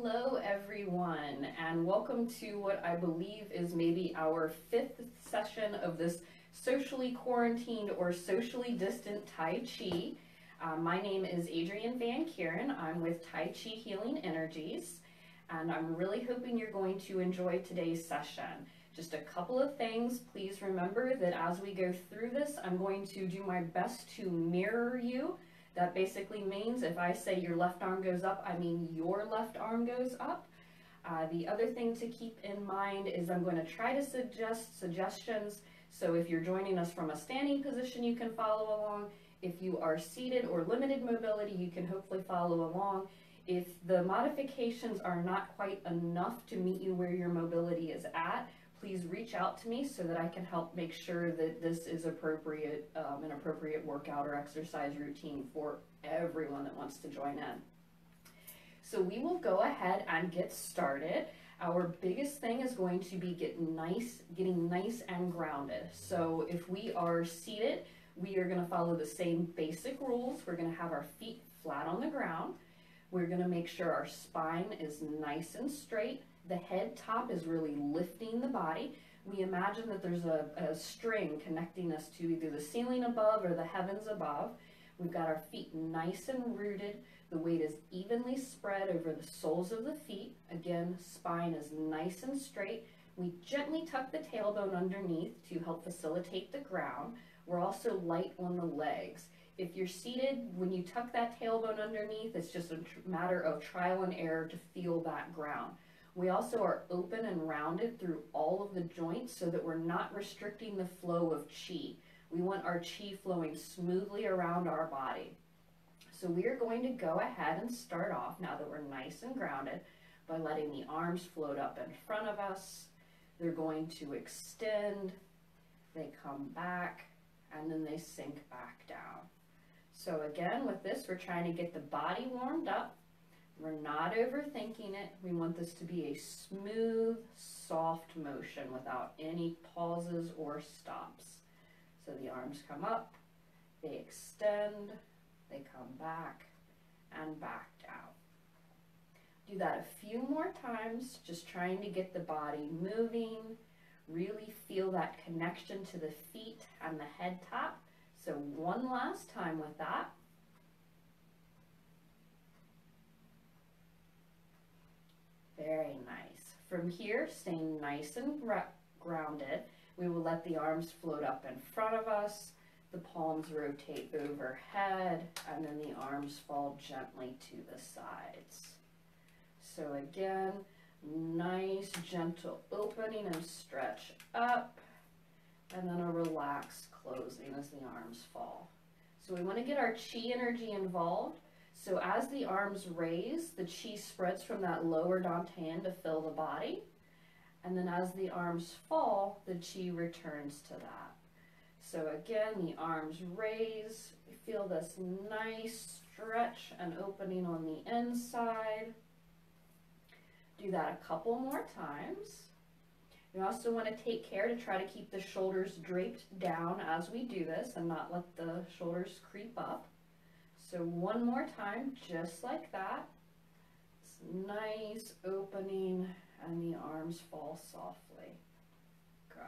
Hello everyone, and welcome to what I believe is maybe our 5th session of this socially quarantined or socially distant Tai Chi. My name is Adrian VanKeuren. I'm with Tai Chi Healing Energies, and I'm really hoping you're going to enjoy today's session. Just a couple of things. Please remember that as we go through this, I'm going to do my best to mirror you. That basically means if I say your left arm goes up, I mean your left arm goes up. The other thing to keep in mind is I'm going to try to suggest suggestions. So if you're joining us from a standing position, you can follow along. If you are seated or limited mobility, you can hopefully follow along. If the modifications are not quite enough to meet you where your mobility is at, please reach out to me so that I can help make sure that this is appropriate, an appropriate workout or exercise routine for everyone that wants to join in. So we will go ahead and get started. Our biggest thing is going to be getting nice and grounded. So if we are seated, we are going to follow the same basic rules. We're going to have our feet flat on the ground. We're going to make sure our spine is nice and straight. The head top is really lifting the body. We imagine that there's a string connecting us to either the ceiling above or the heavens above. We've got our feet nice and rooted. The weight is evenly spread over the soles of the feet. Again, spine is nice and straight. We gently tuck the tailbone underneath to help facilitate the ground. We're also light on the legs. If you're seated, when you tuck that tailbone underneath, it's just a matter of trial and error to feel that ground. We also are open and rounded through all of the joints so that we're not restricting the flow of chi. We want our chi flowing smoothly around our body. So we are going to go ahead and start off, now that we're nice and grounded, by letting the arms float up in front of us. They're going to extend, they come back, and then they sink back down. So again, with this, we're trying to get the body warmed up. We're not overthinking it. We want this to be a smooth, soft motion without any pauses or stops. So the arms come up, they extend, they come back, and back down. Do that a few more times, just trying to get the body moving. Really feel that connection to the feet and the head top. So one last time with that. Very nice. From here, staying nice and grounded, we will let the arms float up in front of us, the palms rotate overhead, and then the arms fall gently to the sides. So again, nice, gentle opening and stretch up, and then a relaxed closing as the arms fall. So we want to get our chi energy involved. So as the arms raise, the chi spreads from that lower dantian to fill the body. And then as the arms fall, the chi returns to that. So again, the arms raise. We feel this nice stretch and opening on the inside. Do that a couple more times. You also want to take care to try to keep the shoulders draped down as we do this and not let the shoulders creep up. So one more time, just like that. It's nice opening and the arms fall softly. Good.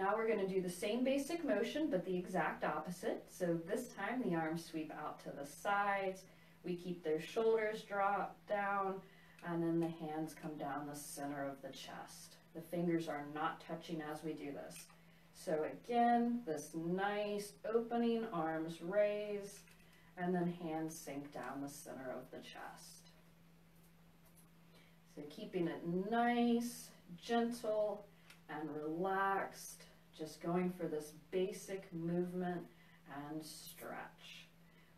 Now we're going to do the same basic motion, but the exact opposite. So this time the arms sweep out to the sides. We keep those shoulders dropped down, and then the hands come down the center of the chest. The fingers are not touching as we do this. So again, this nice opening, arms raise, and then hands sink down the center of the chest. So keeping it nice, gentle, and relaxed, just going for this basic movement and stretch.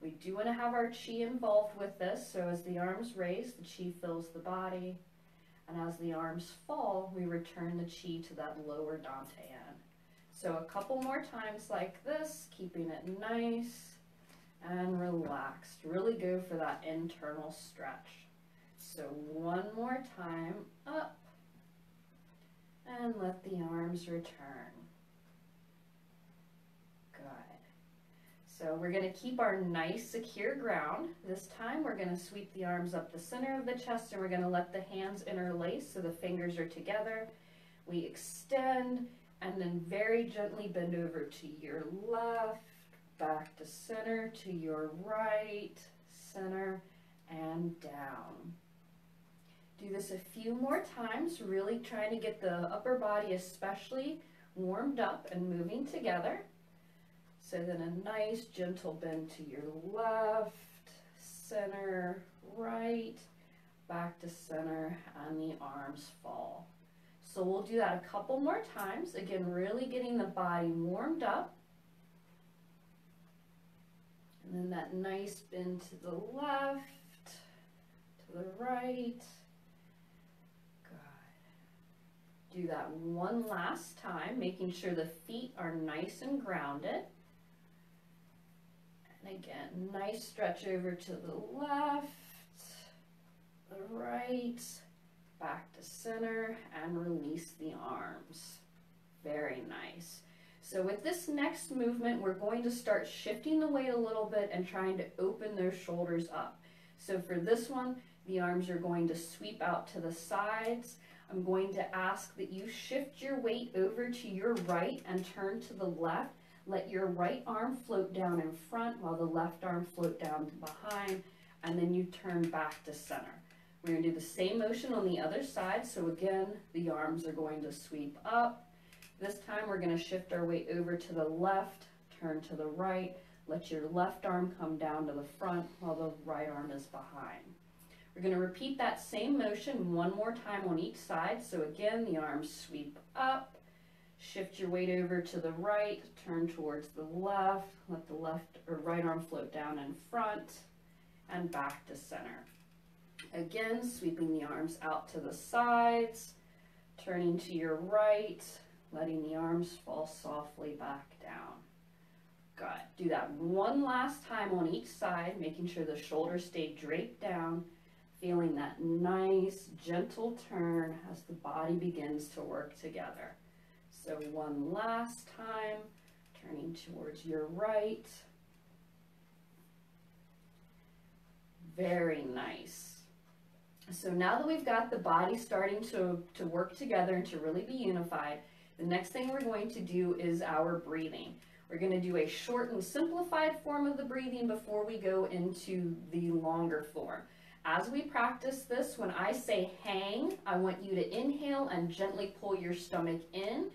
We do want to have our chi involved with this, so as the arms raise, the chi fills the body, and as the arms fall, we return the chi to that lower dantian. So a couple more times like this, keeping it nice and relaxed. Really go for that internal stretch. So one more time, up, and let the arms return. Good. So we're going to keep our nice secure ground. This time we're going to sweep the arms up the center of the chest, and we're going to let the hands interlace so the fingers are together. We extend and then very gently bend over to your left, back to center, to your right, center, and down. Do this a few more times, really trying to get the upper body especially warmed up and moving together. So then a nice gentle bend to your left, center, right, back to center, and the arms fall. So we'll do that a couple more times. Again, really getting the body warmed up. And then that nice bend to the left, to the right. Good. Do that one last time, making sure the feet are nice and grounded. And again, nice stretch over to the left, the right, back to center, and release the arms. Very nice. So with this next movement, we're going to start shifting the weight a little bit and trying to open those shoulders up. So for this one, the arms are going to sweep out to the sides. I'm going to ask that you shift your weight over to your right and turn to the left. Let your right arm float down in front while the left arm float down behind, and then you turn back to center. We're going to do the same motion on the other side. So again, the arms are going to sweep up. This time we're going to shift our weight over to the left, turn to the right, let your left arm come down to the front while the right arm is behind. We're going to repeat that same motion one more time on each side. So again, the arms sweep up. Shift your weight over to the right, turn towards the left, let the left or right arm float down in front, and back to center. Again, sweeping the arms out to the sides, turning to your right, letting the arms fall softly back down. Good. Do that one last time on each side, making sure the shoulders stay draped down, feeling that nice, gentle turn as the body begins to work together. So one last time, turning towards your right. Very nice. So now that we've got the body starting to work together and to really be unified, the next thing we're going to do is our breathing. We're going to do a short and simplified form of the breathing before we go into the longer form. As we practice this, when I say hang, I want you to inhale and gently pull your stomach in,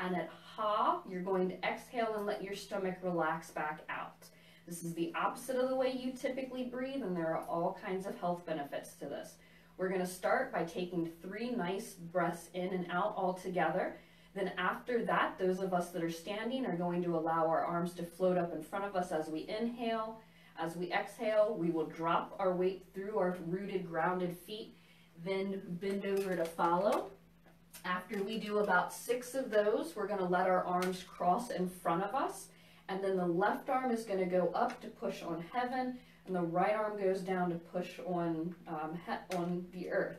and at ha, you're going to exhale and let your stomach relax back out. This is the opposite of the way you typically breathe, and there are all kinds of health benefits to this. We're going to start by taking 3 nice breaths in and out all together. Then after that, those of us that are standing are going to allow our arms to float up in front of us as we inhale. As we exhale, we will drop our weight through our rooted, grounded feet, then bend over to follow. After we do about 6 of those, we're going to let our arms cross in front of us. And then the left arm is going to go up to push on heaven, and the right arm goes down to push on the earth.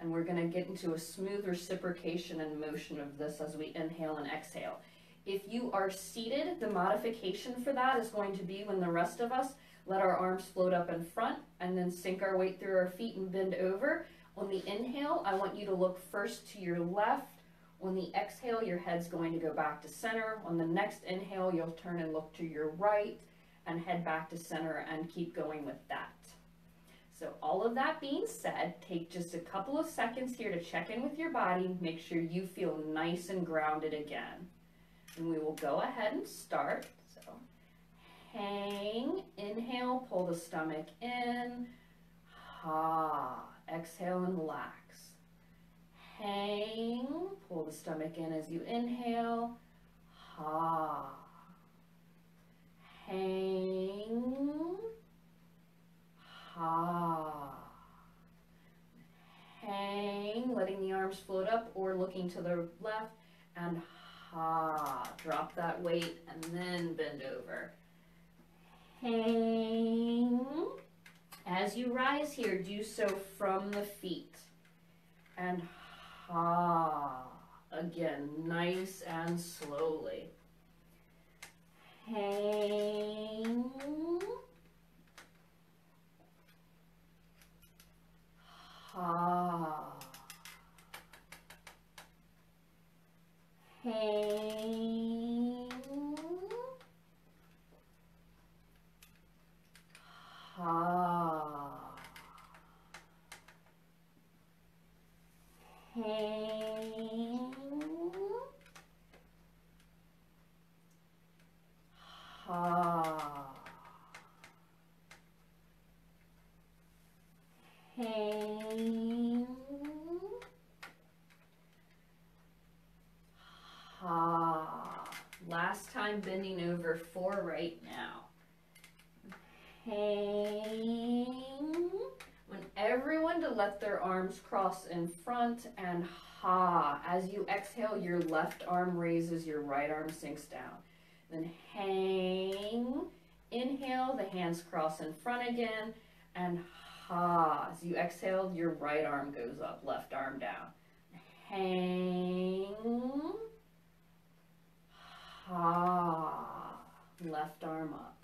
And we're going to get into a smooth reciprocation and motion of this as we inhale and exhale. If you are seated, the modification for that is going to be when the rest of us let our arms float up in front and then sink our weight through our feet and bend over. On the inhale, I want you to look first to your left. On the exhale, your head's going to go back to center. On the next inhale, you'll turn and look to your right and head back to center, and keep going with that. So all of that being said, take just a couple of seconds here to check in with your body, make sure you feel nice and grounded again. And we will go ahead and start. So hang, inhale, pull the stomach in, ha, exhale and relax. Hang, pull the stomach in as you inhale, ha. Hang, ha. Hang, letting the arms float up or looking to the left, and ha. Drop that weight and then bend over. Hang. As you rise here, do so from the feet, and ha. Ah, again, nice and slowly. Hang. Ha. Hang. Ha. Hang. Ha. Last time bending over for right now. Hang. Want everyone to let their arms cross in front and ha. As you exhale, your left arm raises, your right arm sinks down. Then hang. Inhale, the hands cross in front again and ha. As you exhale, your right arm goes up, left arm down. Hang. Ha. Left arm up.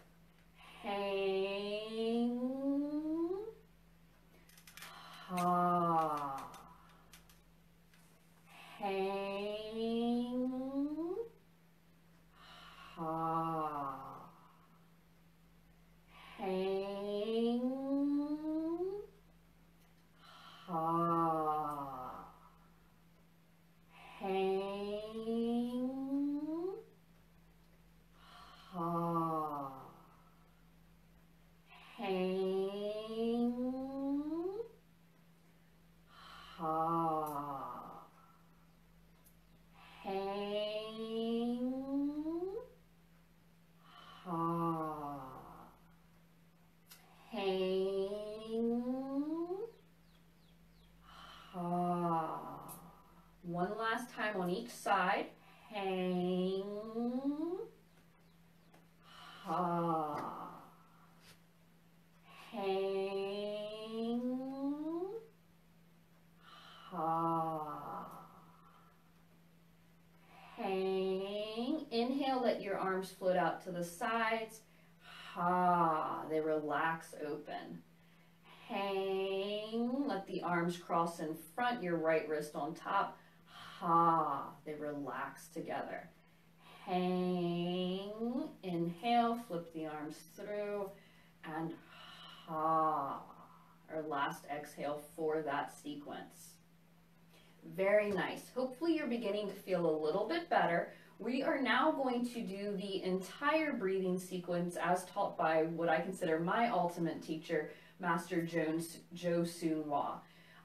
Hang. Ha. Hang. Ha. Hang. Ha. Hang. Ha. Hang. Ha. Hang. Ha. Hang. Ha. One last time on each side. Hang. Ha. Hang. Ha. Hang. Inhale, let your arms float out to the sides. Ha. They relax open. Hang. Let the arms cross in front, your right wrist on top. Ha. They relax together. Hang. Inhale, flip the arms through and ha. Our last exhale for that sequence. Very nice. Hopefully you're beginning to feel a little bit better. We are now going to do the entire breathing sequence as taught by what I consider my ultimate teacher, Master Jo Soon Hua.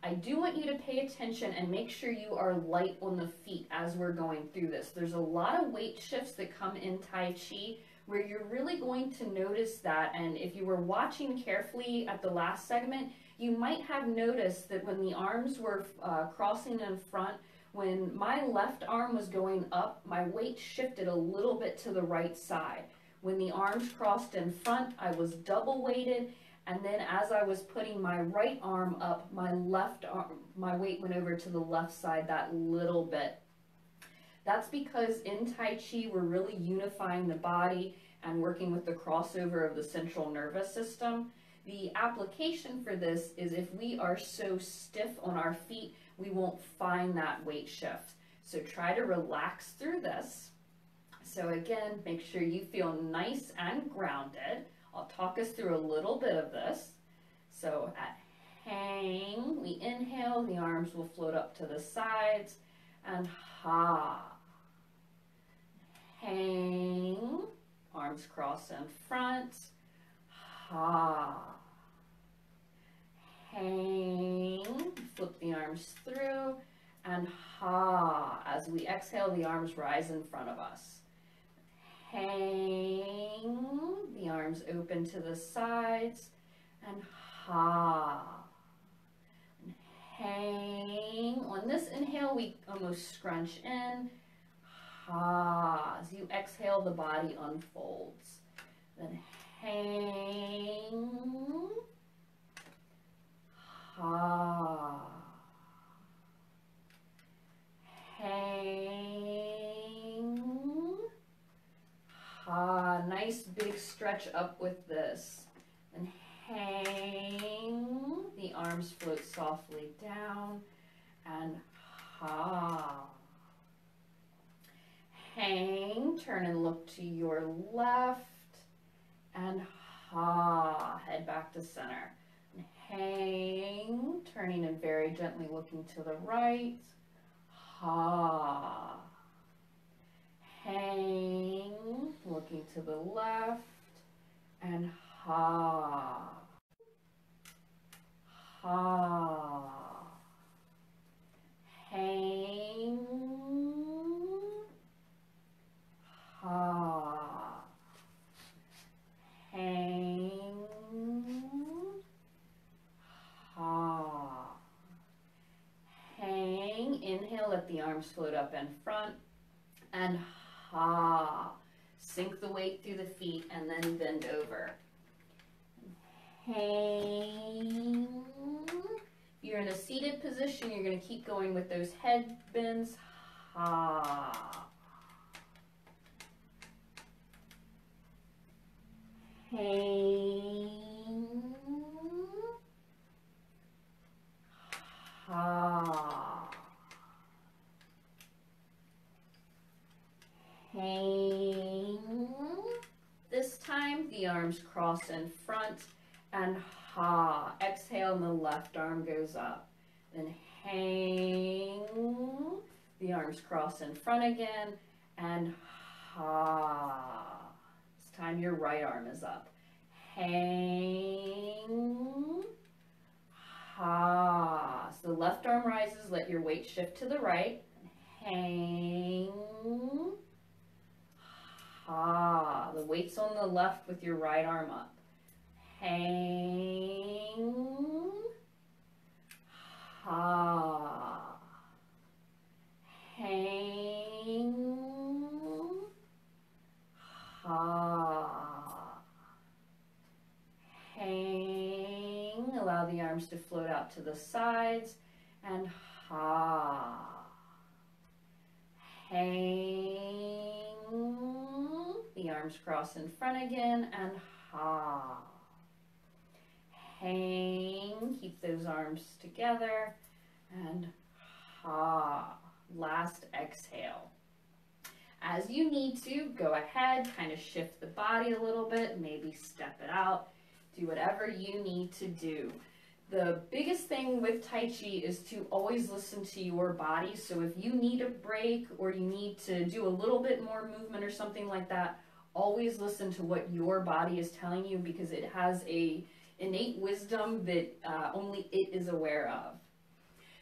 I do want you to pay attention and make sure you are light on the feet as we're going through this. There's a lot of weight shifts that come in Tai Chi, where you're really going to notice that. And if you were watching carefully at the last segment, you might have noticed that when the arms were crossing in front, when my left arm was going up, my weight shifted a little bit to the right side. When the arms crossed in front, I was double weighted. And then as I was putting my right arm up, my weight went over to the left side that little bit. That's because in Tai Chi, we're really unifying the body and working with the crossover of the central nervous system. The application for this is if we are so stiff on our feet, we won't find that weight shift. So try to relax through this. So again, make sure you feel nice and grounded. I'll talk us through a little bit of this. So at hang, we inhale, the arms will float up to the sides, and ha. Hang. Arms cross in front. Ha. Hang. Flip the arms through and ha. As we exhale, the arms rise in front of us. Hang. The arms open to the sides and ha. Hang. On this inhale, we almost scrunch in. Ha. As you exhale, the body unfolds. Then hang. Ha. Hang. Ha. Nice big stretch up with this. And hang. The arms float softly down and ha. Hang. Turn and look to your left and ha. Head back back to center. And hang, turning and very gently looking to the right. Ha. Hang, looking to the left. And ha. Ha. Hang. Ha. Hang. Ha. Hang. Inhale, let the arms float up in front. And ha. Sink the weight through the feet and then bend over. Hang. If you're in a seated position, you're going to keep going with those head bends. Ha. Hang. Ha. Hang. This time, the arms cross in front and ha. Exhale, and the left arm goes up. Then hang. The arms cross in front again and ha. This time, your right arm is up. Hang. Ha. So the left arm rises, let your weight shift to the right. Hang. Ha. The weight's on the left with your right arm up. Hang. Ha. Hang. Ha. Hang. Allow the arms to float out to the sides. And ha. Hang. The arms cross in front again and ha. Hang. Keep those arms together and ha. Last exhale. As you need to, go ahead, kind of shift the body a little bit, maybe step it out, do whatever you need to do. The biggest thing with Tai Chi is to always listen to your body. So if you need a break or you need to do a little bit more movement or something like that, always listen to what your body is telling you, because it has an innate wisdom that only it is aware of.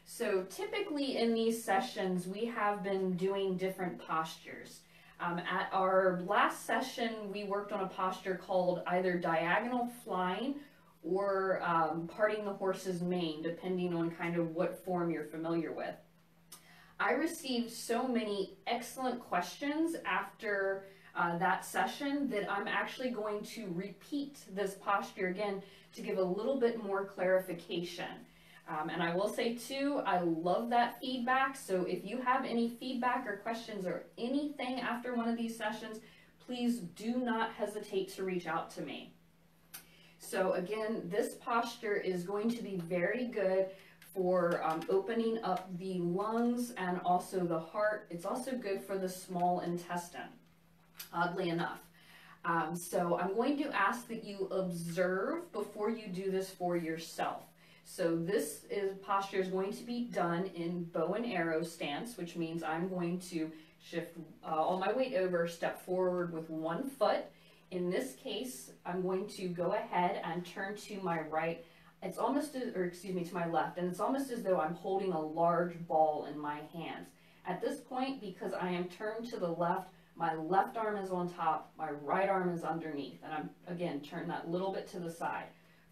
So typically in these sessions, we have been doing different postures. At our last session, we worked on a posture called either diagonal flying or parting the horse's mane, depending on kind of what form you're familiar with. I received so many excellent questions after that session that I'm actually going to repeat this posture again to give a little bit more clarification. And I will say too, I love that feedback. So if you have any feedback or questions or anything after one of these sessions, please do not hesitate to reach out to me. So again, this posture is going to be very good for opening up the lungs and also the heart. It's also good for the small intestine, oddly enough. So I'm going to ask that you observe before you do this for yourself. So this posture is going to be done in bow and arrow stance, which means I'm going to shift all my weight over, step forward with one foot. In this case, I'm going to go ahead and turn to my right. It's almost, to my left, and it's almost as though I'm holding a large ball in my hands. At this point, because I am turned to the left, my left arm is on top, my right arm is underneath, and I'm, again, turn that little bit to the side.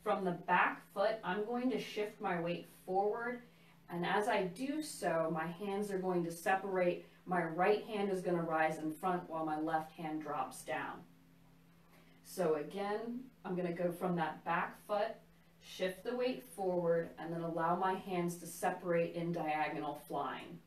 From the back foot, I'm going to shift my weight forward, and as I do so, my hands are going to separate. My right hand is going to rise in front while my left hand drops down. So again, I'm going to go from that back foot, shift the weight forward, and then allow my hands to separate in diagonal flying.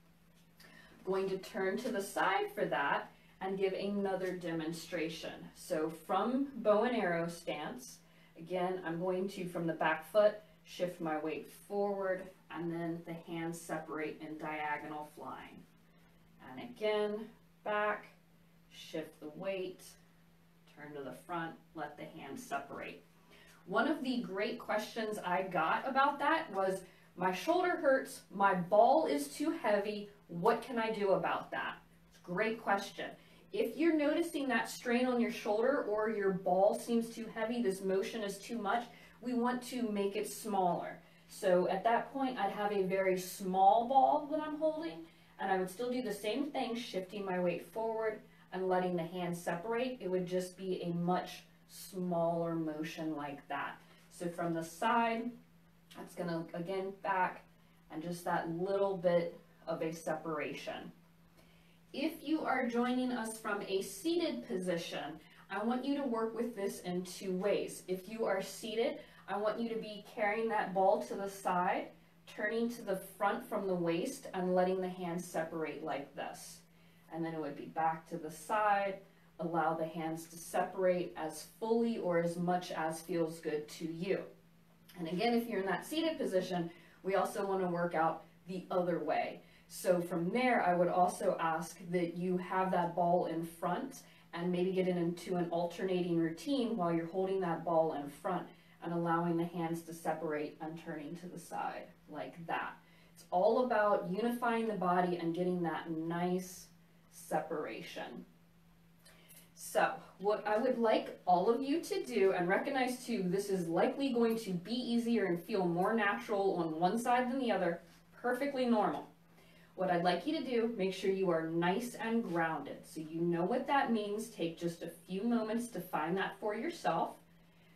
I'm going to turn to the side for that and give another demonstration. So from bow and arrow stance, again, I'm going to, from the back foot, shift my weight forward, and then the hands separate in diagonal flying. And again, back, shift the weight, turn to the front, let the hands separate. One of the great questions I got about that was, my shoulder hurts, my ball is too heavy, what can I do about that? It's a great question. If you're noticing that strain on your shoulder or your ball seems too heavy, this motion is too much, we want to make it smaller. So at that point, I'd have a very small ball that I'm holding, and I would still do the same thing, shifting my weight forward and letting the hands separate. It would just be a much smaller motion like that. So from the side, that's gonna, again, back, and just that little bit of a separation. If you are joining us from a seated position, I want you to work with this in two ways. If you are seated, I want you to be carrying that ball to the side, turning to the front from the waist, and letting the hands separate like this. And then it would be back to the side, allow the hands to separate as fully or as much as feels good to you. And again, if you're in that seated position, we also want to work out the other way. So from there, I would also ask that you have that ball in front and maybe get into an alternating routine while you're holding that ball in front and allowing the hands to separate and turning to the side like that. It's all about unifying the body and getting that nice separation. So what I would like all of you to do, and recognize too, this is likely going to be easier and feel more natural on one side than the other, perfectly normal. What I'd like you to do, make sure you are nice and grounded. So you know what that means. Take just a few moments to find that for yourself.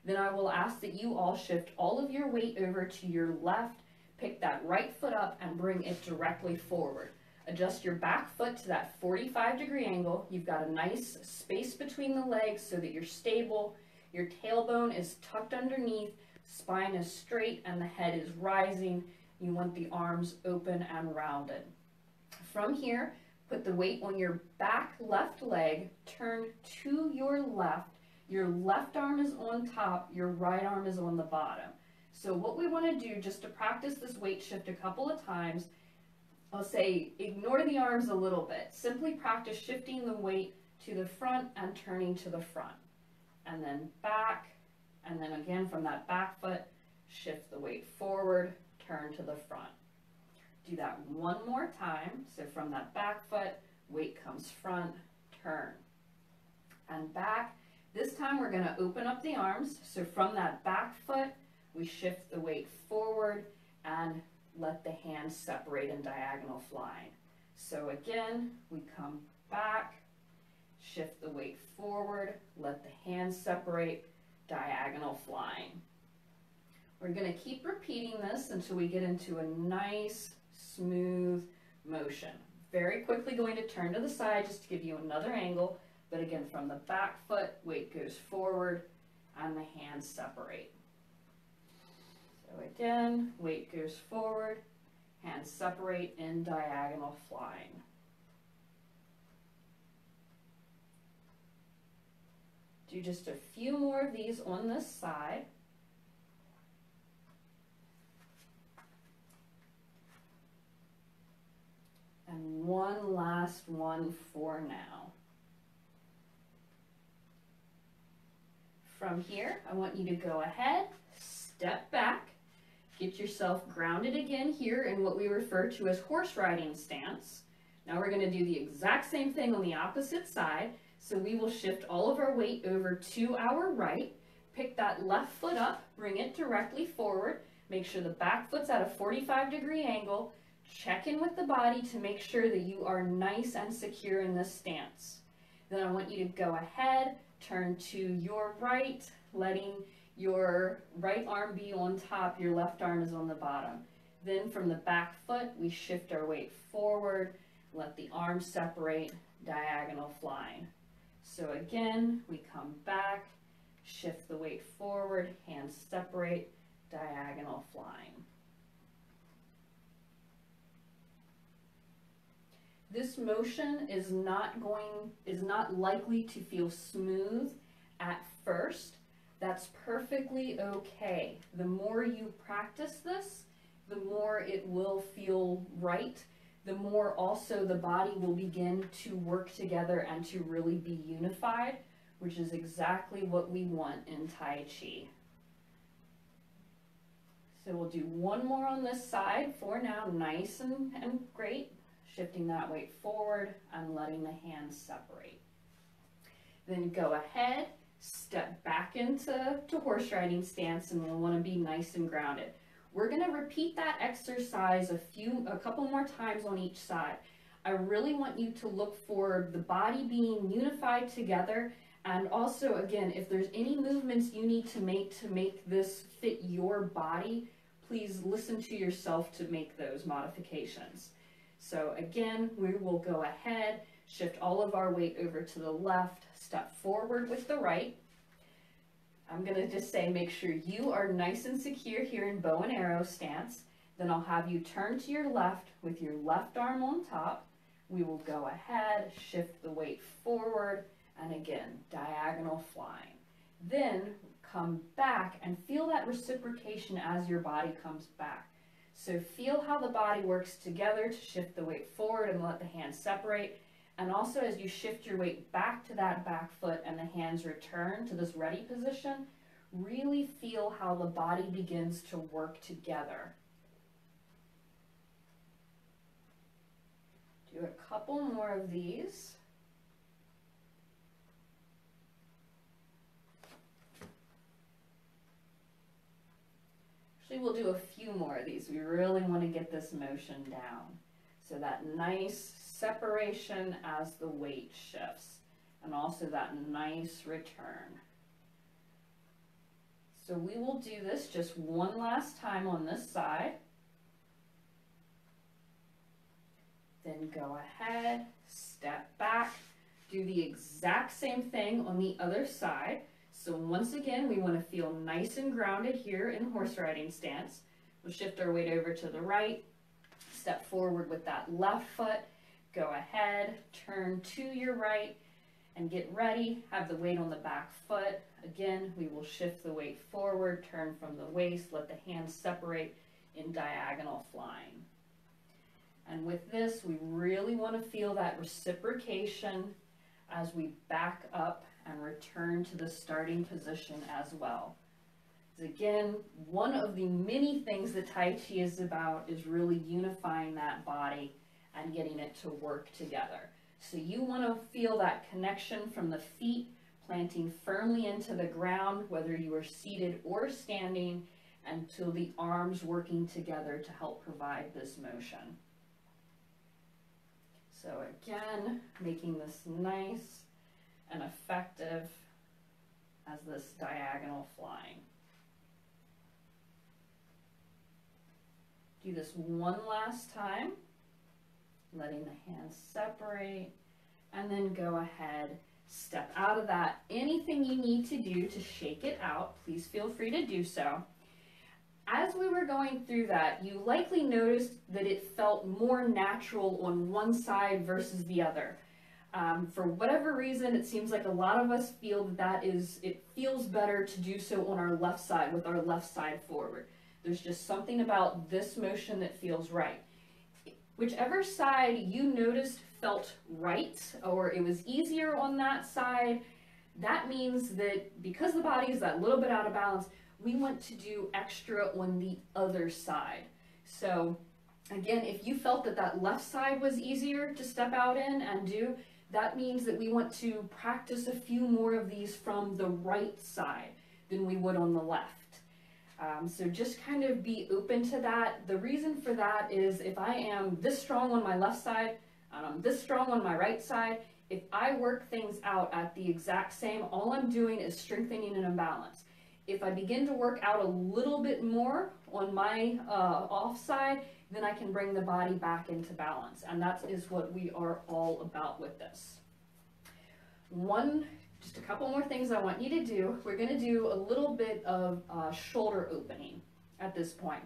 Then I will ask that you all shift all of your weight over to your left, pick that right foot up and bring it directly forward. Adjust your back foot to that 45-degree angle. You've got a nice space between the legs so that you're stable. Your tailbone is tucked underneath, spine is straight, and the head is rising. You want the arms open and rounded. From here, put the weight on your back left leg, turn to your left. Your left arm is on top, your right arm is on the bottom. So what we want to do, just to practice this weight shift a couple of times, I'll say ignore the arms a little bit. Simply practice shifting the weight to the front and turning to the front. And then back, and then again from that back foot, shift the weight forward, turn to the front. Do that one more time. So from that back foot, weight comes front, turn, and back. This time we're going to open up the arms. So from that back foot, we shift the weight forward and let the hands separate in diagonal flying. So again, we come back, shift the weight forward, let the hands separate, diagonal flying. We're going to keep repeating this until we get into a nice, smooth motion. Very quickly going to turn to the side just to give you another angle. But again, from the back foot, weight goes forward and the hands separate. So again, weight goes forward, hands separate in diagonal flying. Do just a few more of these on this side. And one last one for now. From here, I want you to go ahead, step back, get yourself grounded again here in what we refer to as horse riding stance. Now we're going to do the exact same thing on the opposite side. So we will shift all of our weight over to our right, pick that left foot up, bring it directly forward, make sure the back foot's at a 45-degree angle, check in with the body to make sure that you are nice and secure in this stance. Then I want you to go ahead, turn to your right, letting your right arm be on top, your left arm is on the bottom. Then from the back foot, we shift our weight forward, let the arms separate, diagonal flying. So again, we come back, shift the weight forward, hands separate, diagonal flying. This motion is not likely to feel smooth at first. That's perfectly okay. The more you practice this, the more it will feel right. The more also the body will begin to work together and to really be unified, which is exactly what we want in Tai Chi. So we'll do one more on this side for now, nice and great. Shifting that weight forward and letting the hands separate. Then go ahead, step back into horse riding stance, and we'll want to be nice and grounded. We're going to repeat that exercise a couple more times on each side. I really want you to look for the body being unified together, and also, again, if there's any movements you need to make this fit your body, please listen to yourself to make those modifications. So again, we will go ahead, shift all of our weight over to the left, step forward with the right. I'm going to just say make sure you are nice and secure here in bow and arrow stance. Then I'll have you turn to your left with your left arm on top. We will go ahead, shift the weight forward, and again, diagonal flying. Then come back and feel that reciprocation as your body comes back. So feel how the body works together to shift the weight forward and let the hands separate. And also as you shift your weight back to that back foot and the hands return to this ready position, really feel how the body begins to work together. Do a couple more of these. Actually, we'll do a few more of these. We really want to get this motion down. So that nice separation as the weight shifts, and also that nice return. So we will do this just one last time on this side. Then go ahead, step back, do the exact same thing on the other side. So once again, we want to feel nice and grounded here in horse riding stance. We'll shift our weight over to the right, step forward with that left foot, go ahead, turn to your right, and get ready, have the weight on the back foot. Again, we will shift the weight forward, turn from the waist, let the hands separate in diagonal flying. And with this, we really want to feel that reciprocation as we back up and return to the starting position as well. Again, one of the many things that Tai Chi is about is really unifying that body and getting it to work together. So you want to feel that connection from the feet, planting firmly into the ground, whether you are seated or standing, until the arms working together to help provide this motion. So again, making this nice and effective as this diagonal flying. Do this one last time, letting the hands separate, and then go ahead, step out of that. Anything you need to do to shake it out, please feel free to do so. As we were going through that, you likely noticed that it felt more natural on one side versus the other. For whatever reason, it seems like a lot of us feel that it feels better to do so on our left side, with our left side forward. There's just something about this motion that feels right. Whichever side you noticed felt right, or it was easier on that side, that means that because the body is that little bit out of balance, we want to do extra on the other side. So again, if you felt that that left side was easier to step out in and do, that means that we want to practice a few more of these from the right side than we would on the left. So just kind of be open to that. The reason for that is if I am this strong on my left side, this strong on my right side, if I work things out at the exact same, all I'm doing is strengthening an imbalance. If I begin to work out a little bit more on my off side, then I can bring the body back into balance. And that is what we are all about with this. Just a couple more things I want you to do. We're going to do a little bit of shoulder opening at this point.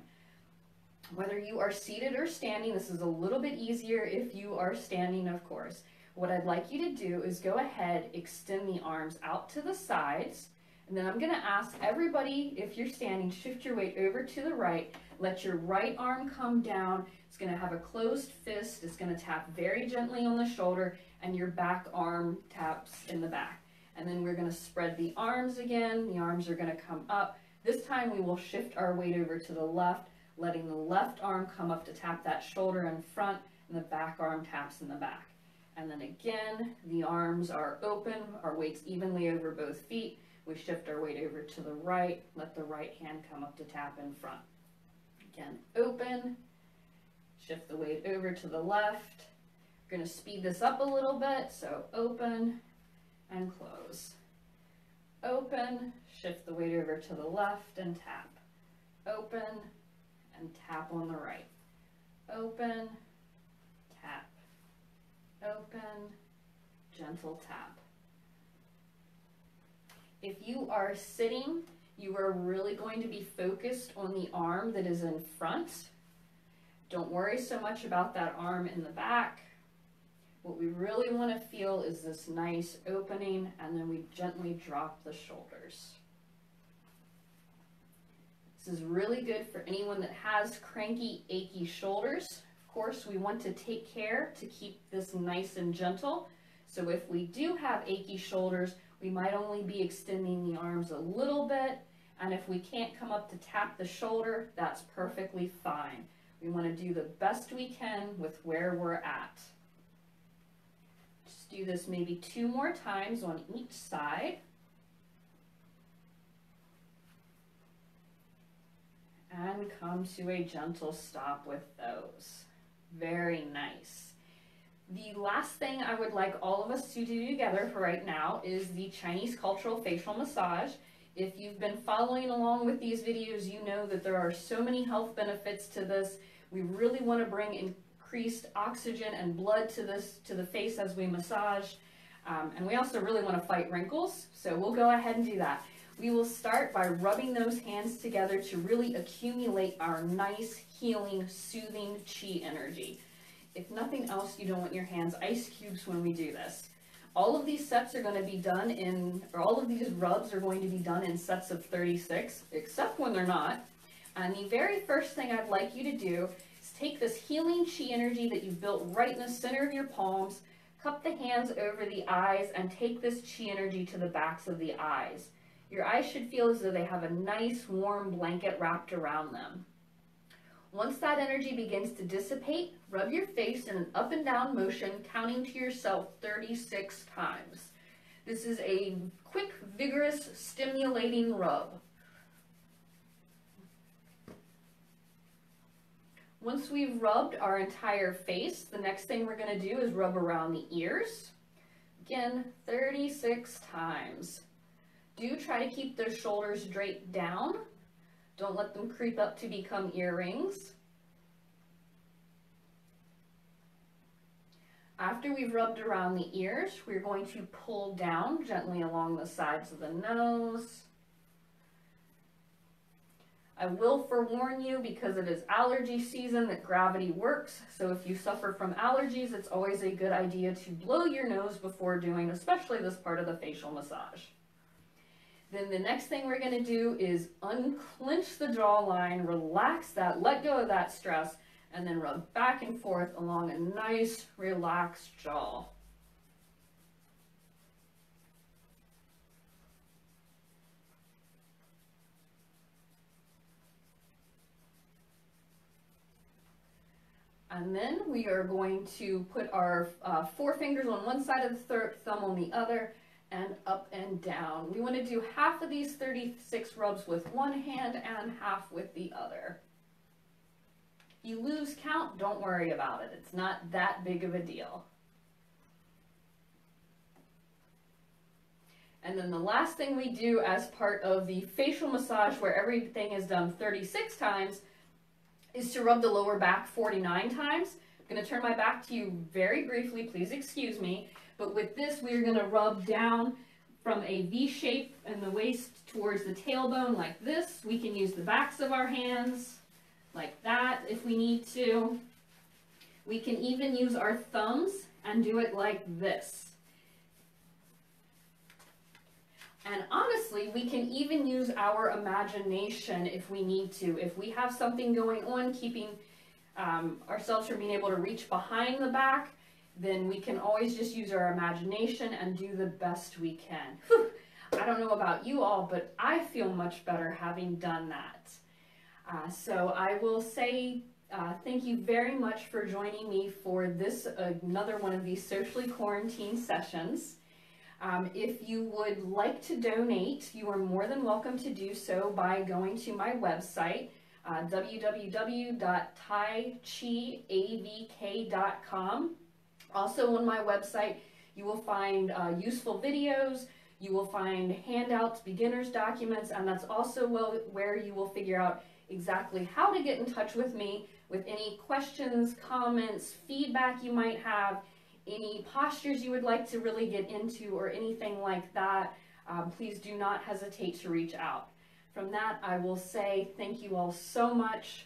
Whether you are seated or standing, this is a little bit easier if you are standing, of course. What I'd like you to do is go ahead, extend the arms out to the sides, and then I'm going to ask everybody, if you're standing, shift your weight over to the right, let your right arm come down. It's going to have a closed fist, it's going to tap very gently on the shoulder, and your back arm taps in the back. And then we're going to spread the arms again. The arms are going to come up. This time we will shift our weight over to the left, letting the left arm come up to tap that shoulder in front, and the back arm taps in the back. And then again, the arms are open, our weight's evenly over both feet. We shift our weight over to the right, let the right hand come up to tap in front. Again, open, shift the weight over to the left. We're going to speed this up a little bit, so open and close. Open, shift the weight over to the left and tap. Open and tap on the right. Open, tap. Open, gentle tap. If you are sitting, you are really going to be focused on the arm that is in front. Don't worry so much about that arm in the back. What we really want to feel is this nice opening, and then we gently drop the shoulders. This is really good for anyone that has cranky, achy shoulders. Of course, we want to take care to keep this nice and gentle. So if we do have achy shoulders, we might only be extending the arms a little bit, and if we can't come up to tap the shoulder, that's perfectly fine. We want to do the best we can with where we're at. Just do this maybe 2 more times on each side. And come to a gentle stop with those. Very nice. The last thing I would like all of us to do together for right now is the Chinese cultural facial massage. If you've been following along with these videos, you know that there are so many health benefits to this. We really want to bring increased oxygen and blood to the face as we massage. And we also really want to fight wrinkles, so we'll go ahead and do that. We will start by rubbing those hands together to really accumulate our nice, healing, soothing chi energy. If nothing else, you don't want your hands ice cubes when we do this. All of these sets are going to be done in, or all of these rubs are going to be done in sets of 36, except when they're not. And the very first thing I'd like you to do is take this healing chi energy that you've built right in the center of your palms, cup the hands over the eyes, and take this chi energy to the backs of the eyes. Your eyes should feel as though they have a nice warm blanket wrapped around them. Once that energy begins to dissipate, rub your face in an up and down motion, counting to yourself 36 times. This is a quick, vigorous, stimulating rub. Once we've rubbed our entire face, the next thing we're going to do is rub around the ears. Again, 36 times. Do try to keep those shoulders straight down. Don't let them creep up to become earrings. After we've rubbed around the ears, we're going to pull down gently along the sides of the nose. I will forewarn you, because it is allergy season, that gravity works. So if you suffer from allergies, it's always a good idea to blow your nose before doing, especially this part of the facial massage. Then the next thing we're going to do is unclench the jawline, relax that, let go of that stress, and then rub back and forth along a nice, relaxed jaw. And then we are going to put our forefingers on one side of the thumb on the other, and up and down. We want to do half of these 36 rubs with one hand and half with the other. You lose count, don't worry about it. It's not that big of a deal. And then the last thing we do as part of the facial massage, where everything is done 36 times, is to rub the lower back 49 times. I'm going to turn my back to you very briefly, please excuse me. But with this, we are going to rub down from a V shape and the waist towards the tailbone like this. We can use the backs of our hands like that if we need to. We can even use our thumbs and do it like this. And honestly, we can even use our imagination if we need to. If we have something going on, keeping ourselves from being able to reach behind the back, then we can always just use our imagination and do the best we can. Whew. I don't know about you all, but I feel much better having done that. So I will say thank you very much for joining me for this, another one of these socially quarantined sessions. If you would like to donate, you are more than welcome to do so by going to my website, www.taichiavk.com. Also on my website, you will find useful videos, you will find handouts, beginner's documents, and that's also where you will figure out exactly how to get in touch with me with any questions, comments, feedback you might have, any postures you would like to really get into, or anything like that. Please do not hesitate to reach out. From that, I will say thank you all so much.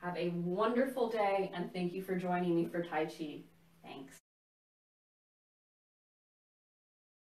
Have a wonderful day, and thank you for joining me for Tai Chi. Thanks.